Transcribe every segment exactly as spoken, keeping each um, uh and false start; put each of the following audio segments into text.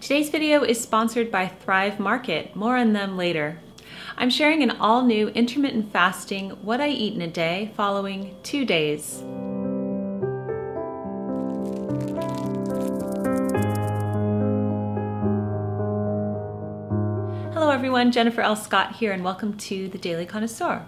Today's video is sponsored by Thrive Market. More on them later. I'm sharing an all-new intermittent fasting, what I eat in a day following two days. Hello everyone, Jennifer L. Scott here and welcome to The Daily Connoisseur.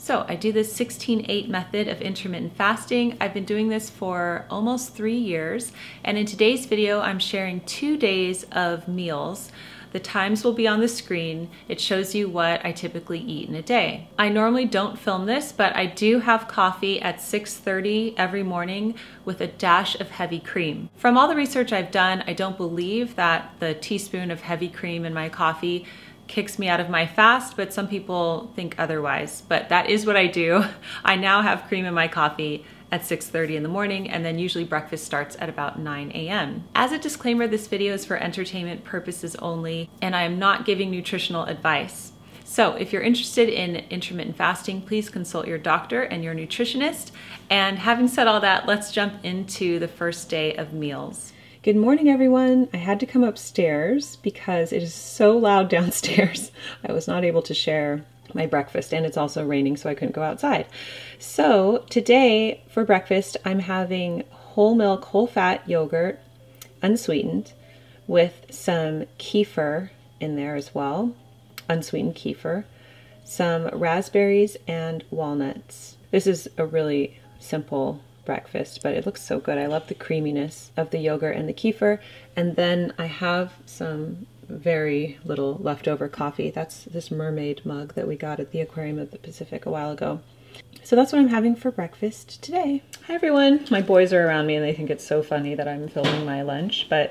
So I do this sixteen eight method of intermittent fasting. I've been doing this for almost three years. And in today's video, I'm sharing two days of meals. The times will be on the screen. It shows you what I typically eat in a day. I normally don't film this, but I do have coffee at six thirty every morning with a dash of heavy cream. From all the research I've done, I don't believe that the teaspoon of heavy cream in my coffee kicks me out of my fast, but some people think otherwise. But that is what I do. I now have cream in my coffee at six thirty in the morning, and then usually breakfast starts at about nine a m As a disclaimer, this video is for entertainment purposes only, and I am not giving nutritional advice. So if you're interested in intermittent fasting, please consult your doctor and your nutritionist. And having said all that, let's jump into the first day of meals. Good morning, everyone. I had to come upstairs because it is so loud downstairs. I was not able to share my breakfast, and it's also raining, so I couldn't go outside. So today for breakfast, I'm having whole milk, whole fat yogurt, unsweetened, with some kefir in there as well, unsweetened kefir, some raspberries and walnuts. This is a really simple breakfast, but it looks so good. I love the creaminess of the yogurt and the kefir. And then I have some very little leftover coffee. That's this mermaid mug that we got at the Aquarium of the Pacific a while ago. So that's what I'm having for breakfast today. Hi everyone. My boys are around me and they think it's so funny that I'm filming my lunch, but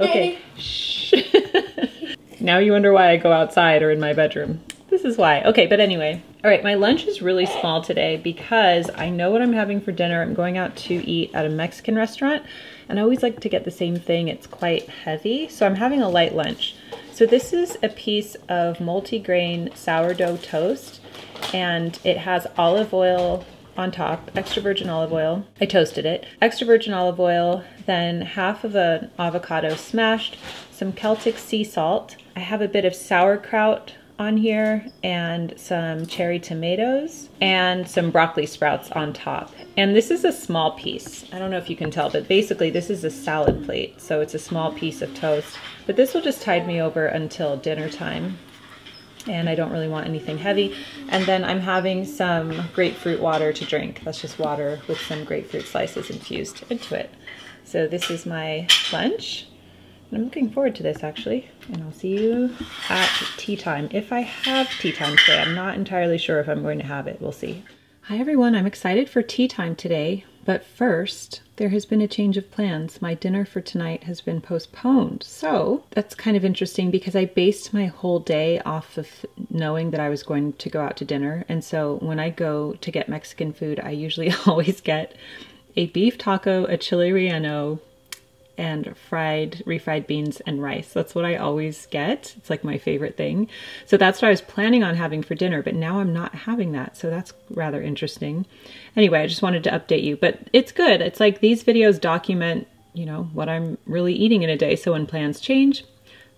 okay. Shh. Now you wonder why I go outside or in my bedroom. This is why. Okay, but anyway. All right, my lunch is really small today because I know what I'm having for dinner. I'm going out to eat at a Mexican restaurant, and I always like to get the same thing. It's quite heavy, so I'm having a light lunch. So this is a piece of multigrain sourdough toast, and it has olive oil on top, extra virgin olive oil. I toasted it. Extra virgin olive oil, then half of an avocado smashed, some Celtic sea salt. I have a bit of sauerkraut on here and some cherry tomatoes and some broccoli sprouts on top. And this is a small piece. I don't know if you can tell, but basically this is a salad plate. So it's a small piece of toast, but this will just tide me over until dinner time. And I don't really want anything heavy. And then I'm having some grapefruit water to drink. That's just water with some grapefruit slices infused into it. So this is my lunch. I'm looking forward to this actually, and I'll see you at tea time. If I have tea time today, I'm not entirely sure if I'm going to have it, we'll see. Hi everyone, I'm excited for tea time today, but first, there has been a change of plans. My dinner for tonight has been postponed, so that's kind of interesting because I based my whole day off of knowing that I was going to go out to dinner, and so when I go to get Mexican food, I usually always get a beef taco, a chili relleno, and fried, refried beans and rice. That's what I always get. It's like my favorite thing. So that's what I was planning on having for dinner, but now I'm not having that. So that's rather interesting. Anyway, I just wanted to update you, but it's good. It's like these videos document, you know, what I'm really eating in a day. So when plans change,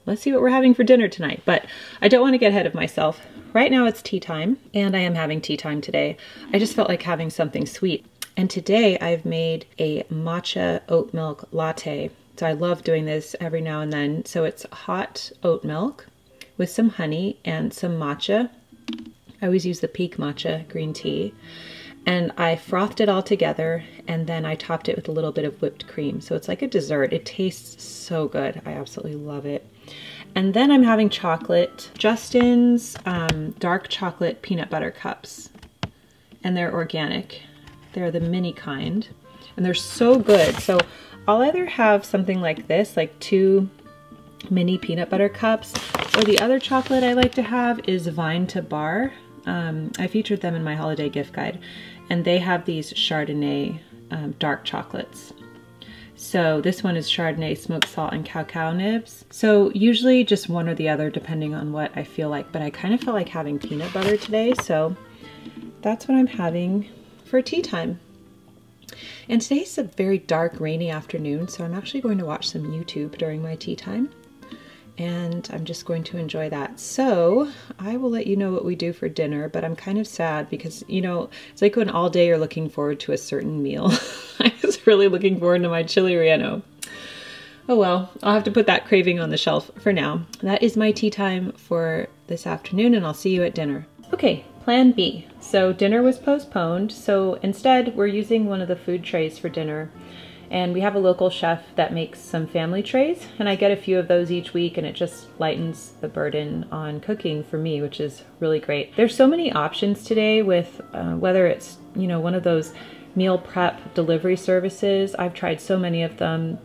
let's see what we're having for dinner tonight. But I don't want to get ahead of myself. Right now it's tea time and I am having tea time today. I just felt like having something sweet. And today I've made a matcha oat milk latte. So I love doing this every now and then. So it's hot oat milk with some honey and some matcha. I always use the Peak Matcha green tea. And I frothed it all together and then I topped it with a little bit of whipped cream. So it's like a dessert. It tastes so good. I absolutely love it. And then I'm having chocolate, Justin's um, dark chocolate peanut butter cups. And they're organic. They're the mini kind, and they're so good. So I'll either have something like this, like two mini peanut butter cups, or the other chocolate I like to have is Vine to Bar. Um, I featured them in my holiday gift guide, and they have these Chardonnay um, dark chocolates. So this one is Chardonnay, smoked salt, and cacao nibs. So usually just one or the other, depending on what I feel like, but I kind of felt like having peanut butter today, so that's what I'm having for tea time. And today's a very dark, rainy afternoon, so I'm actually going to watch some YouTube during my tea time. And I'm just going to enjoy that. So I will let you know what we do for dinner, but I'm kind of sad because, you know, it's like when all day you're looking forward to a certain meal. I was really looking forward to my chili relleno. Oh well, I'll have to put that craving on the shelf for now. That is my tea time for this afternoon, and I'll see you at dinner. Okay, plan B. So dinner was postponed, so instead we're using one of the food trays for dinner. And we have a local chef that makes some family trays, and I get a few of those each week, and it just lightens the burden on cooking for me, which is really great. There's so many options today with uh, whether it's, you know, one of those meal prep delivery services. I've tried so many of them.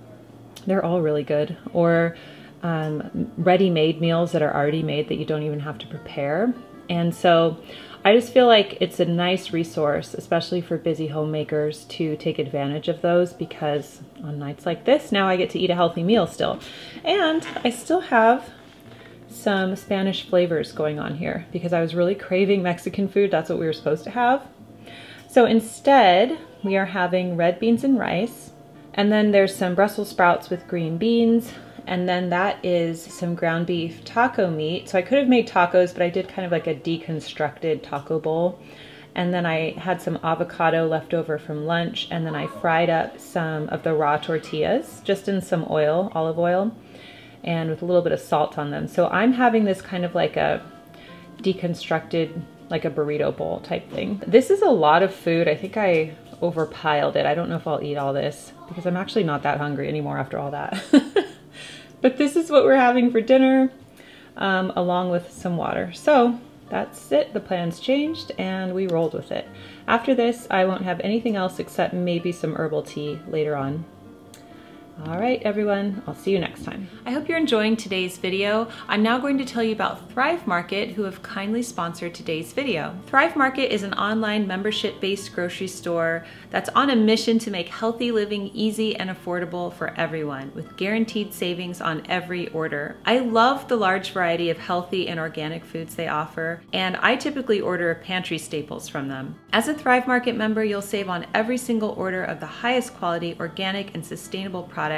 They're all really good. Or um, ready-made meals that are already made that you don't even have to prepare. And so I just feel like it's a nice resource, especially for busy homemakers, to take advantage of those, because on nights like this, now I get to eat a healthy meal still. And I still have some Spanish flavors going on here because I was really craving Mexican food. That's what we were supposed to have. So instead, we are having red beans and rice. And then there's some Brussels sprouts with green beans. And then that is some ground beef taco meat. So I could have made tacos, but I did kind of like a deconstructed taco bowl. And then I had some avocado left over from lunch. And then I fried up some of the raw tortillas, just in some oil, olive oil, and with a little bit of salt on them. So I'm having this kind of like a deconstructed, like a burrito bowl type thing. This is a lot of food. I think I overpiled it. I don't know if I'll eat all this because I'm actually not that hungry anymore after all that. But this is what we're having for dinner, um, along with some water. So that's it. The plans changed and we rolled with it. After this, I won't have anything else except maybe some herbal tea later on. All right, everyone, I'll see you next time. I hope you're enjoying today's video. I'm now going to tell you about Thrive Market, who have kindly sponsored today's video. Thrive Market is an online membership-based grocery store that's on a mission to make healthy living easy and affordable for everyone, with guaranteed savings on every order. I love the large variety of healthy and organic foods they offer, and I typically order pantry staples from them. As a Thrive Market member, you'll save on every single order of the highest quality, organic, and sustainable products.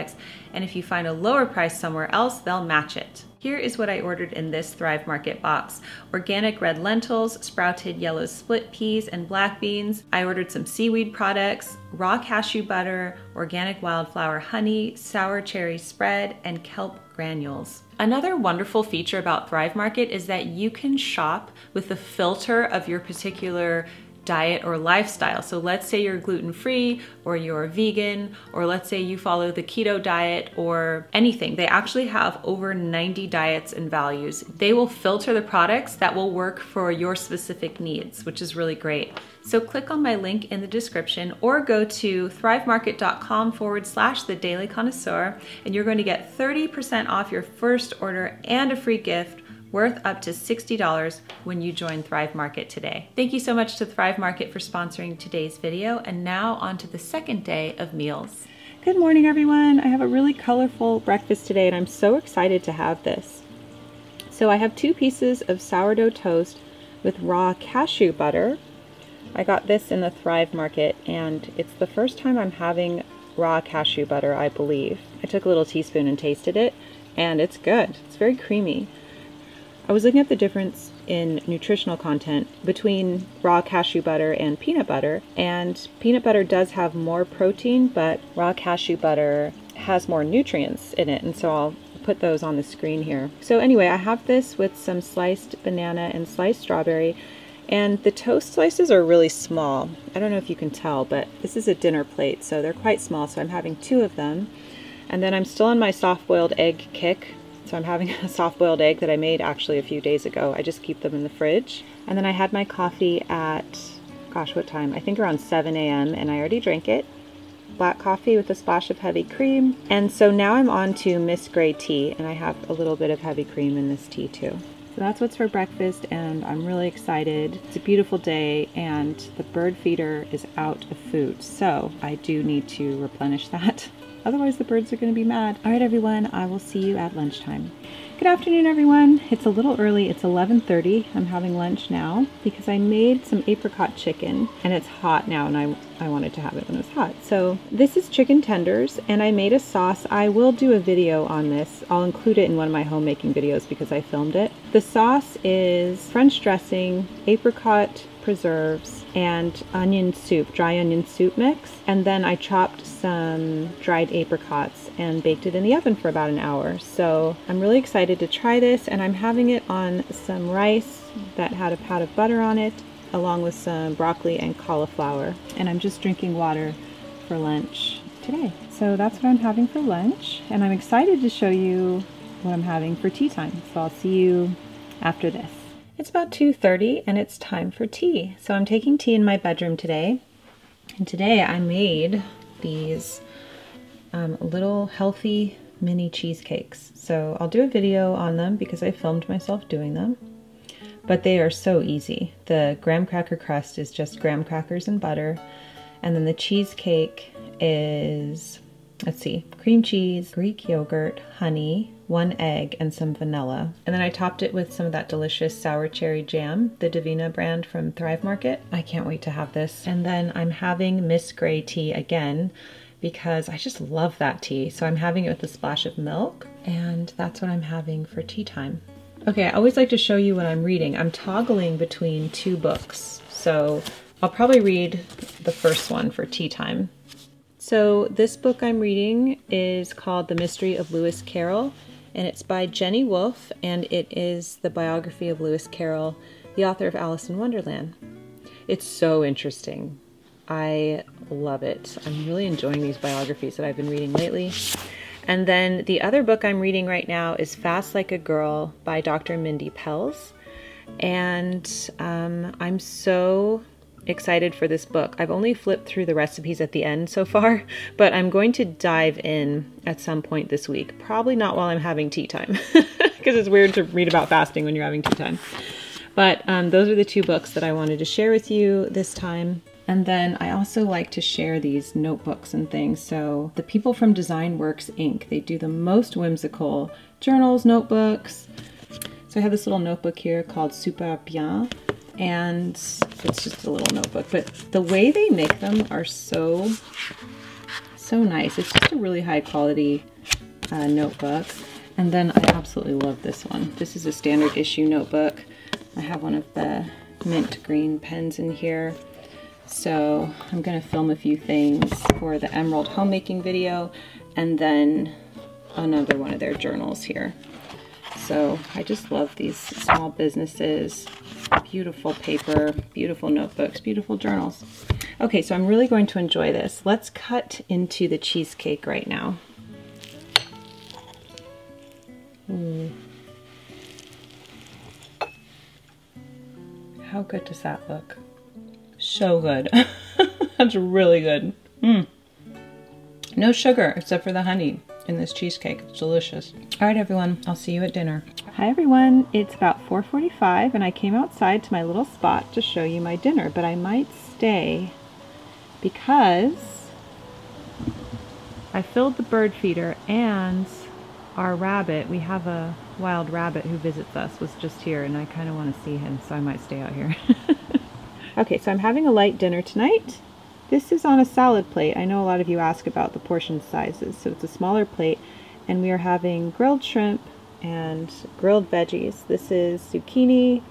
And if you find a lower price somewhere else, they'll match it. Here is what I ordered in this Thrive Market box. Organic red lentils, sprouted yellow split peas and black beans. I ordered some seaweed products, raw cashew butter, organic wildflower honey, sour cherry spread, and kelp granules. Another wonderful feature about Thrive Market is that you can shop with the filter of your particular diet or lifestyle. So let's say you're gluten-free or you're vegan, or let's say you follow the keto diet or anything. They actually have over ninety diets and values. They will filter the products that will work for your specific needs, which is really great. So click on my link in the description or go to thrivemarket.com forward slash the Daily Connoisseur, and you're going to get thirty percent off your first order and a free gift worth up to sixty dollars when you join Thrive Market today. Thank you so much to Thrive Market for sponsoring today's video, and now on to the second day of meals. Good morning, everyone. I have a really colorful breakfast today, and I'm so excited to have this. So I have two pieces of sourdough toast with raw cashew butter. I got this in the Thrive Market, and it's the first time I'm having raw cashew butter, I believe. I took a little teaspoon and tasted it, and it's good. It's very creamy. I was looking at the difference in nutritional content between raw cashew butter and peanut butter, and peanut butter does have more protein, but raw cashew butter has more nutrients in it, and so I'll put those on the screen here. So anyway, I have this with some sliced banana and sliced strawberry, and the toast slices are really small. I don't know if you can tell, but this is a dinner plate, so they're quite small, so I'm having two of them. And then I'm still on my soft-boiled egg kick. So I'm having a soft-boiled egg that I made actually a few days ago. I just keep them in the fridge. And then I had my coffee at, gosh, what time? I think around seven A M and I already drank it. Black coffee with a splash of heavy cream. And so now I'm on to Miss Grey tea, and I have a little bit of heavy cream in this tea too. So that's what's for breakfast, and I'm really excited. It's a beautiful day, and the bird feeder is out of food, so I do need to replenish that. Otherwise the birds are going to be mad. All right, everyone, I will see you at lunchtime. Good afternoon, everyone. It's a little early. It's eleven thirty. I'm having lunch now because I made some apricot chicken and it's hot now, and I, I wanted to have it when it was hot. So this is chicken tenders, and I made a sauce. I will do a video on this. I'll include it in one of my homemaking videos because I filmed it. The sauce is French dressing, apricot preserves, and onion soup, dry onion soup mix. And then I chopped some dried apricots and baked it in the oven for about an hour. So I'm really excited to try this, and I'm having it on some rice that had a pat of butter on it, along with some broccoli and cauliflower. And I'm just drinking water for lunch today. So that's what I'm having for lunch, and I'm excited to show you what I'm having for tea time. So I'll see you after this. It's about two thirty and it's time for tea. So I'm taking tea in my bedroom today. And today I made these um, little healthy mini cheesecakes. So I'll do a video on them because I filmed myself doing them. But they are so easy. The graham cracker crust is just graham crackers and butter. And then the cheesecake is, let's see, cream cheese, Greek yogurt, honey, one egg, and some vanilla. And then I topped it with some of that delicious sour cherry jam, the Davina brand from Thrive Market. I can't wait to have this. And then I'm having Miss Grey tea again because I just love that tea. So I'm having it with a splash of milk, and that's what I'm having for tea time. Okay, I always like to show you what I'm reading. I'm toggling between two books. So I'll probably read the first one for tea time. So this book I'm reading is called The Mystery of Lewis Carroll, and it's by Jenny Woolf, and it is the biography of Lewis Carroll, the author of Alice in Wonderland. It's so interesting. I love it. I'm really enjoying these biographies that I've been reading lately. And then the other book I'm reading right now is Fast Like a Girl by Doctor Mindy Pelz, and um, I'm so excited for this book. I've only flipped through the recipes at the end so far, but I'm going to dive in at some point this week. Probably not while I'm having tea time, because it's weird to read about fasting when you're having tea time. But um, those are the two books that I wanted to share with you this time. And then I also like to share these notebooks and things. So the people from Design Works Incorporated, they do the most whimsical journals, notebooks. So I have this little notebook here called Super Bien, and it's just a little notebook, but the way they make them are so, so nice. It's just a really high quality uh, notebook. And then I absolutely love this one. This is a standard issue notebook. I have one of the mint green pens in here. So I'm gonna film a few things for the Emerald Homemaking video, and then another one of their journals here. So I just love these small businesses, beautiful paper, beautiful notebooks, beautiful journals. Okay, so I'm really going to enjoy this. Let's cut into the cheesecake right now. Mm. How good does that look? So good. That's really good. Mm. No sugar except for the honey in this cheesecake. It's delicious. All right, everyone, I'll see you at dinner. Hi, everyone. It's about four forty-five, and I came outside to my little spot to show you my dinner, but I might stay because I filled the bird feeder, and our rabbit, we have a wild rabbit who visits us, was just here, and I kind of want to see him, so I might stay out here. Okay, so I'm having a light dinner tonight. This is on a salad plate. I know a lot of you ask about the portion sizes, so it's a smaller plate, and we are having grilled shrimp and grilled veggies. This is zucchini,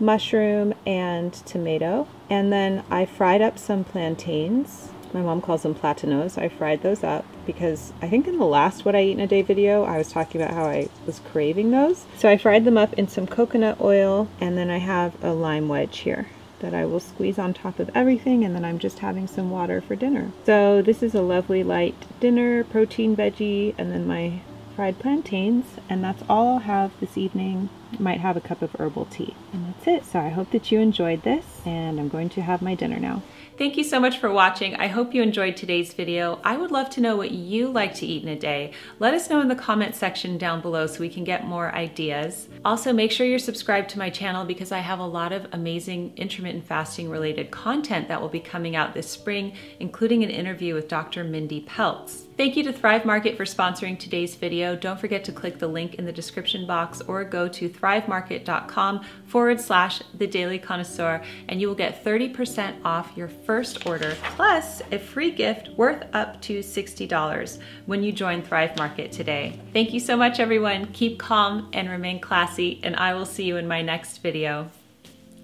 mushroom, and tomato. And then I fried up some plantains. My mom calls them platanos. I fried those up because I think in the last What I Eat in a Day video, I was talking about how I was craving those. So I fried them up in some coconut oil, and then I have a lime wedge here that I will squeeze on top of everything, and then I'm just having some water for dinner. So this is a lovely light dinner, protein veggie, and then my fried plantains, and that's all I'll have this evening. Might have a cup of herbal tea, and that's it. So I hope that you enjoyed this, and I'm going to have my dinner now. Thank you so much for watching. I hope you enjoyed today's video. I would love to know what you like to eat in a day. Let us know in the comment section down below so we can get more ideas. Also, make sure you're subscribed to my channel because I have a lot of amazing intermittent fasting related content that will be coming out this spring, including an interview with Doctor Mindy Pelz. Thank you to Thrive Market for sponsoring today's video. Don't forget to click the link in the description box or go to thrive market dot com forward slash The Daily Connoisseur and you will get thirty percent off your first order plus a free gift worth up to sixty dollars when you join Thrive Market today. Thank you so much, everyone. Keep calm and remain classy, and I will see you in my next video.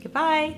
Goodbye.